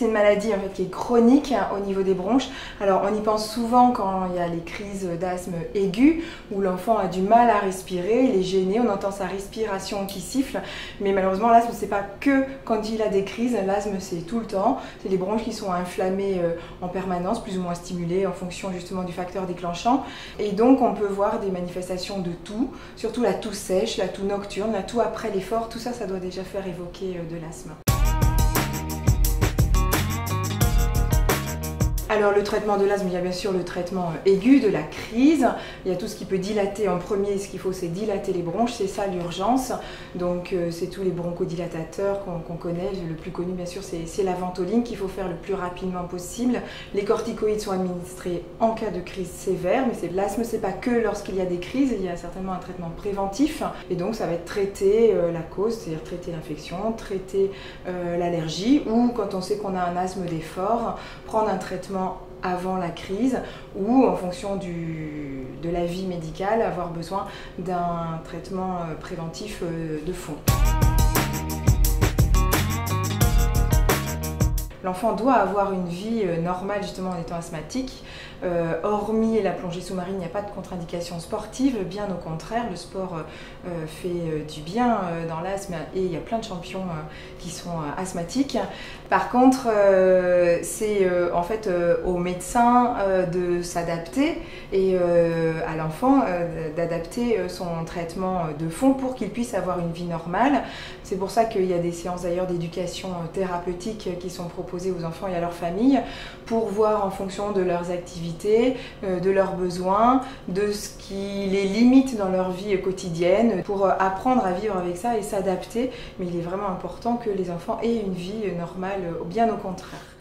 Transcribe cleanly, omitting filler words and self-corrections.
c'est une maladie en fait, qui est chronique hein, au niveau des bronches. Alors on y pense souvent quand il y a les crises d'asthme aiguë où l'enfant a du mal à respirer, il est gêné, on entend sa respiration qui siffle. Mais malheureusement l'asthme c'est pas que quand il a des crises, l'asthme c'est tout le temps. C'est les bronches qui sont inflammées en permanence, plus ou moins stimulées en fonction justement du facteur déclenchant. Et donc on peut voir des manifestations de toux, surtout la toux sèche, la toux nocturne, la toux après l'effort, tout ça, ça doit déjà faire évoquer de l'asthme. Alors le traitement de l'asthme, il y a bien sûr le traitement aigu de la crise, il y a tout ce qui peut dilater en premier, ce qu'il faut c'est dilater les bronches, c'est ça l'urgence, donc c'est tous les bronchodilatateurs qu'on connaît, le plus connu bien sûr c'est la ventoline qu'il faut faire le plus rapidement possible, les corticoïdes sont administrés en cas de crise sévère, mais l'asthme c'est pas que lorsqu'il y a des crises, il y a certainement un traitement préventif, et donc ça va être traiter la cause, c'est-à-dire traiter l'infection, traiter l'allergie, ou quand on sait qu'on a un asthme d'effort, prendre un traitement avant la crise ou en fonction de l'avis médical, avoir besoin d'un traitement préventif de fond. L'enfant doit avoir une vie normale justement en étant asthmatique. Hormis la plongée sous-marine, il n'y a pas de contre-indication sportive, bien au contraire, le sport fait du bien dans l'asthme et il y a plein de champions qui sont asthmatiques. Par contre, c'est en fait aux médecins de s'adapter et à l'enfant d'adapter son traitement de fond pour qu'il puisse avoir une vie normale. C'est pour ça qu'il y a des séances d'ailleurs d'éducation thérapeutique qui sont proposées aux enfants et à leurs familles pour voir en fonction de leurs activités, de leurs besoins, de ce qui les limite dans leur vie quotidienne, pour apprendre à vivre avec ça et s'adapter. Mais il est vraiment important que les enfants aient une vie normale, bien au contraire.